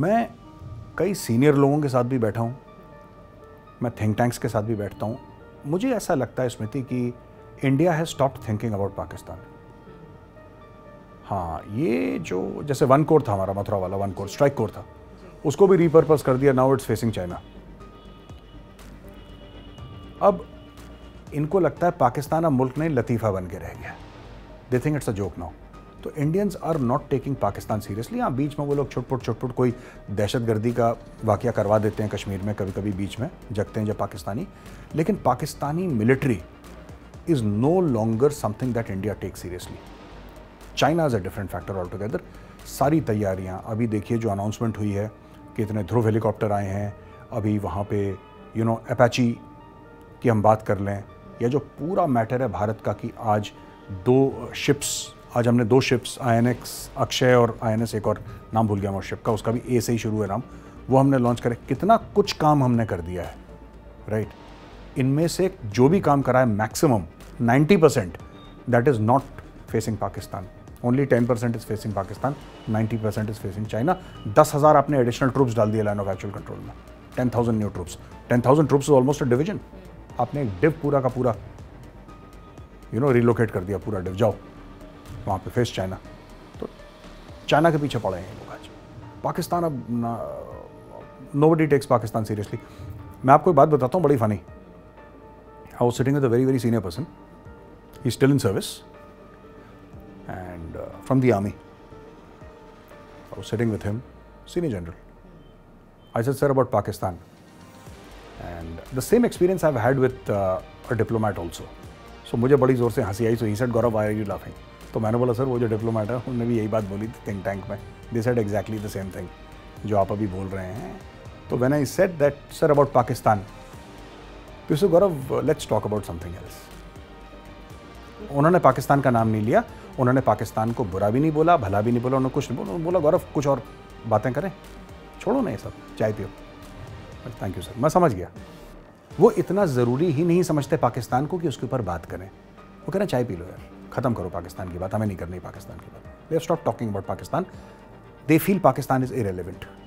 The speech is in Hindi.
मैं कई सीनियर लोगों के साथ भी बैठा हूँ, मैं थिंक टैंक्स के साथ भी बैठता हूँ। मुझे ऐसा लगता है स्मृति कि India has stopped thinking about Pakistan. हाँ, ये जो जैसे वन कोर था हमारा, मथुरा वाला वन कोर स्ट्राइक कोर था, उसको भी रीपर्पस कर दिया। Now it's facing China. अब इनको लगता है पाकिस्तान अब मुल्क नहीं, लतीफ़ा बन के रह गया। They think it's a joke now. तो Indians are not taking Pakistan seriously. हाँ, बीच में वो लोग छुटपुट कोई दहशतगर्दी का वाक़या करवा देते हैं कश्मीर में, कभी कभी बीच में जगते हैं जब पाकिस्तानी। लेकिन Pakistani military is no longer something that India take seriously. China is a different factor all together. सारी तैयारियाँ, अभी देखिए जो अनाउंसमेंट हुई है कि इतने ध्रुव हेलीकॉप्टर आए हैं, अभी वहाँ पे यू नो अपाची की हम बात कर लें, या जो पूरा मैटर है भारत का कि आज हमने दो शिप्स INX अक्षय और INS एक और नाम भूल गया मैं उस शिप का, उसका भी ए से ही शुरू है नाम, वो हमने लॉन्च करे। कितना कुछ काम हमने कर दिया है, राइट। इनमें से जो भी काम करा है maximum 90% that is not facing Pakistan. Only 10% is facing Pakistan, 90% is facing China. 10,000 आपने एडिशनल ट्रूप्स डाल दिए लाइन ऑफ एक्चुअल कंट्रोल में, 10,000 new troops. 10,000 troops is almost a division. आपने एक डिव पूरा का पूरा यू नो रिलोकेट कर दिया, पूरा डिव। जाओ वहाँ पे फेस चाइना। तो चाइना के पीछे पड़े हैं लोग आज। पाकिस्तान अब नोबडी टेक्स पाकिस्तान सीरियसली। मैं आपको एक बात बताता हूँ, बड़ी funny. I was sitting with a very very senior person, he is still in service and from the army. I was sitting with him, senior general. I said sir about Pakistan, and the same experience I have had with a diplomat also. So मुझे बड़ी ज़ोर से हंसी आई। So he said, Gaurav why are you laughing? तो मैंने बोला सर वो जो डिप्लोमेट है उन्होंने भी यही बात बोली थी थिंक टैंक में। They said exactly the same thing जो आप अभी बोल रहे हैं। तो when I said that sir about Pakistan, तो sir Gaurav let's talk about something else. उन्होंने पाकिस्तान का नाम नहीं लिया, उन्होंने पाकिस्तान को बुरा भी नहीं बोला, भला भी नहीं बोला, उन्होंने कुछ नहीं बोला। बोला गौरव कुछ और बातें करें, छोड़ो ना ये सब, चाय पियो। थैंक यू सर, मैं समझ गया। वो इतना ज़रूरी ही नहीं समझते पाकिस्तान को कि उसके ऊपर बात करें। वो कह रहे चाय पी लो यार, खत्म करो पाकिस्तान की बात, हमें नहीं करनी पाकिस्तान की बात। They have stop talking about Pakistan. They feel Pakistan is irrelevant.